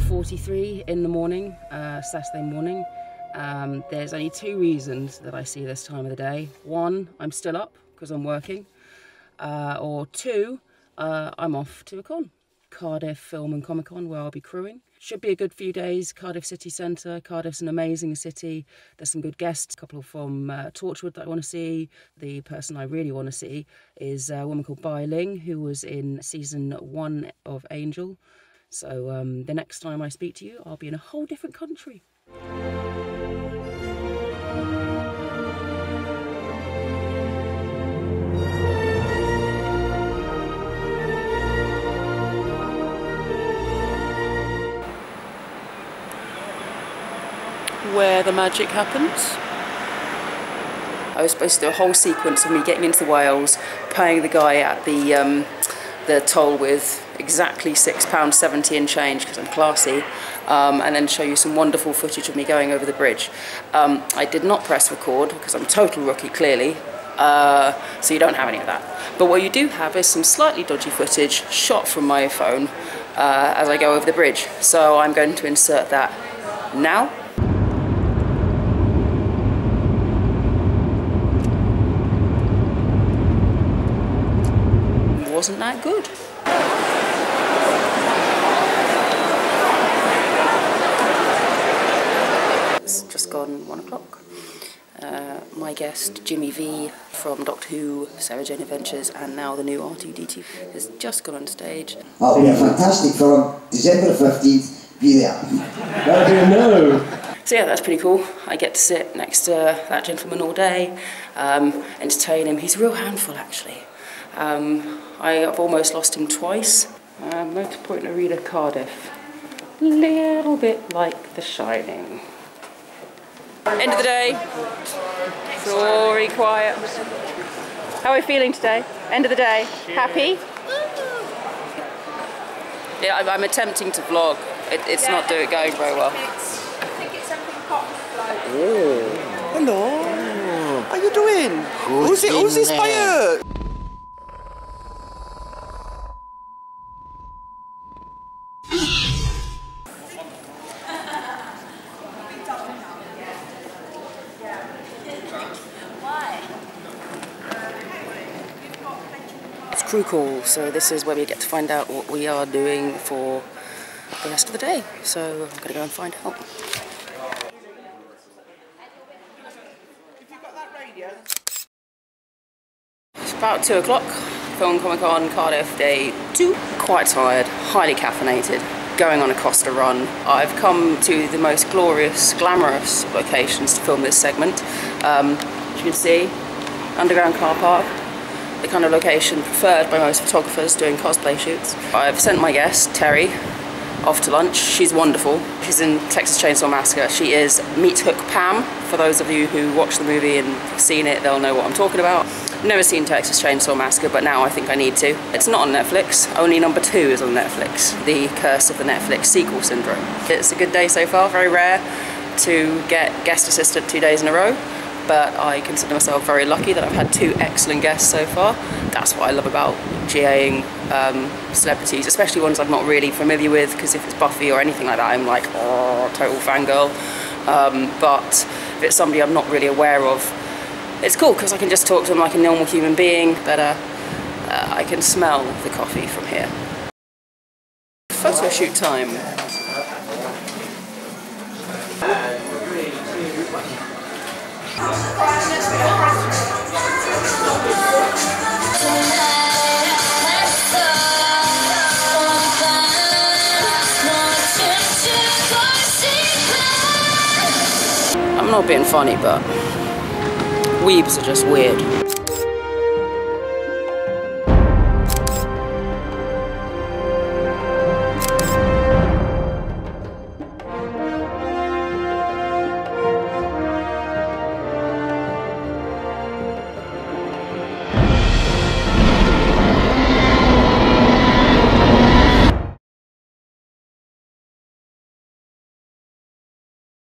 4:43 in the morning, Saturday morning. There's only two reasons that I see this time of the day. One, I'm still up because I'm working, or two, I'm off to a con, Cardiff Film and Comic Con, where I'll be crewing. Should be a good few days. Cardiff city centre. Cardiff's an amazing city. There's some good guests, a couple from Torchwood that I want to see. The person I really want to see is a woman called Bai Ling, who was in season 1 of Angel. So the next time I speak to you, I'll be in a whole different country. Where the magic happens. I was supposed to do a whole sequence of me getting into Wales, paying the guy at the toll with exactly £6.70 and change because I'm classy, and then show you some wonderful footage of me going over the bridge. I did not press record because I'm total rookie clearly, so you don't have any of that. But what you do have is some slightly dodgy footage shot from my phone as I go over the bridge. So I'm going to insert that now. Wasn't that good? It's just gone 1 o'clock. My guest Jimmy V from Doctor Who, Sarah Jane Adventures, and now the new RTD has just gone on stage. I'll be in a fantastic film, December 15th, be there. So yeah, that's pretty cool. I get to sit next to that gentleman all day, entertain him. He's a real handful actually. I've almost lost him twice. Motorpoint Arena, Cardiff. Little bit like The Shining. End of the day. Sorry, quiet. How are we feeling today? End of the day. Happy? Yeah, I'm attempting to vlog. It's not going very well. I think it's something hot. Hello. How are you doing? Who's this fire? Crew call, so this is where we get to find out what we are doing for the rest of the day. So I'm gonna go and find out. It's about 2 o'clock, Film Comic Con Cardiff day 2. Quite tired, highly caffeinated, going on a Costa run. I've come to the most glorious, glamorous locations to film this segment. As you can see, underground car park, the kind of location preferred by most photographers doing cosplay shoots. I've sent my guest, Terry, off to lunch. She's wonderful. She's in Texas Chainsaw Massacre. She is Meat Hook Pam. For those of you who watch the movie and have seen it, they'll know what I'm talking about. Never seen Texas Chainsaw Massacre, but now I think I need to. It's not on Netflix. Only number 2 is on Netflix. The curse of the Netflix sequel syndrome. It's a good day so far. Very rare to get guest assisted 2 days in a row. But I consider myself very lucky that I've had 2 excellent guests so far. That's what I love about GAing celebrities, especially ones I'm not really familiar with, because if it's Buffy or anything like that, I'm like, oh, total fangirl. But if it's somebody I'm not really aware of, it's cool, because I can just talk to them like a normal human being, but I can smell the coffee from here. Photo shoot time. I'm not being funny, but weebs are just weird.